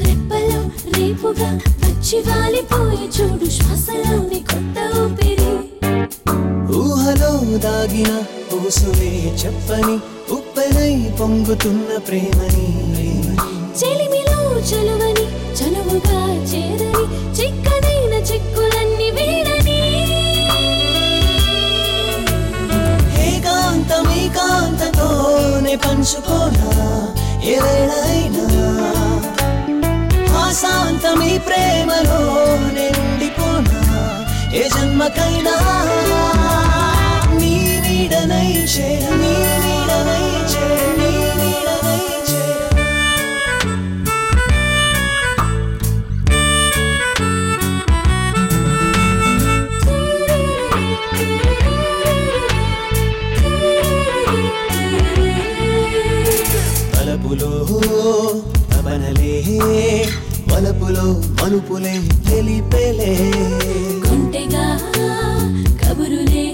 రెప్పలో రేపుగా వచ్చి వాలిపోయే చూడు శ్వాసలోని కొత్త ఊపిరి ఊహలో దాగిన ఊసునే చెప్పని ఉప్పనై పొంగుతున్న ప్రేమని చెలిమిలో చలువని చనువుగా చేరని చిక్కదైన చిక్కులన్నీ వీడని ఏకాంతమే కాంతతోనే పంచుకోనా ఏవేళైనా శాంతమీ ప్రేమలో నిండిపోనా ఏ జన్మకైనా నీ నీడనై చేరని తలపులో తబనలే వలపులో మలుపులే తెలిపేలే కొంటెగా కబురులే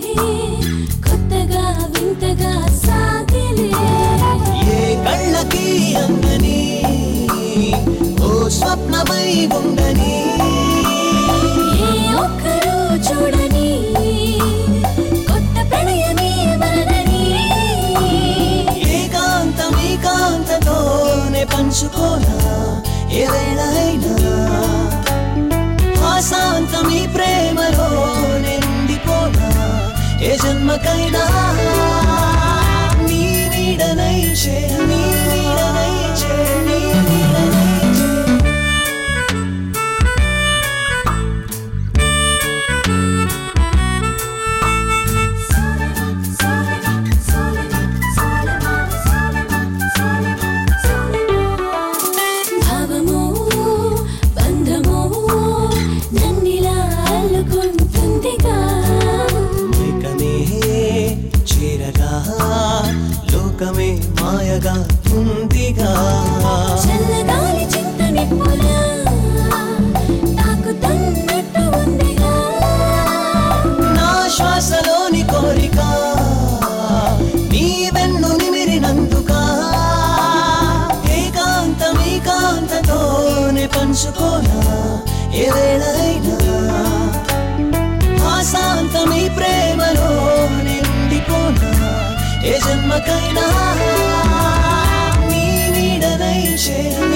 కొత్తగా వింతగా సాగిలే ఏ కళ్ళకి అందని ఓ స్వప్నమై ఉండని ఏ ఒక్కరూ చూడని కొత్త ప్రణయమే మనని ఏకాంతం ఏకాంతతోనే పంచుకోనా ఏవేళైనా శాంతమీ ప్రేమలో నిండిపోనా ఏ జన్మకైనా నీ నీడనై చేరని లోకమే మాయగా ఉందిగా చల్లగాలి చింత నిప్పులా తాకుతున్నట్టు ఉందిగా నా శ్వాసలోని కోరిక నీ వెన్ను నిమిరినందుక ఏకాంతం ఏకాంతతోనే పంచుకోనా ఏవేళైనా శాంతం ఈ ప్రేమలో నిండిపోనా ఏ జన్మకైనా నీ నీడనై చేరని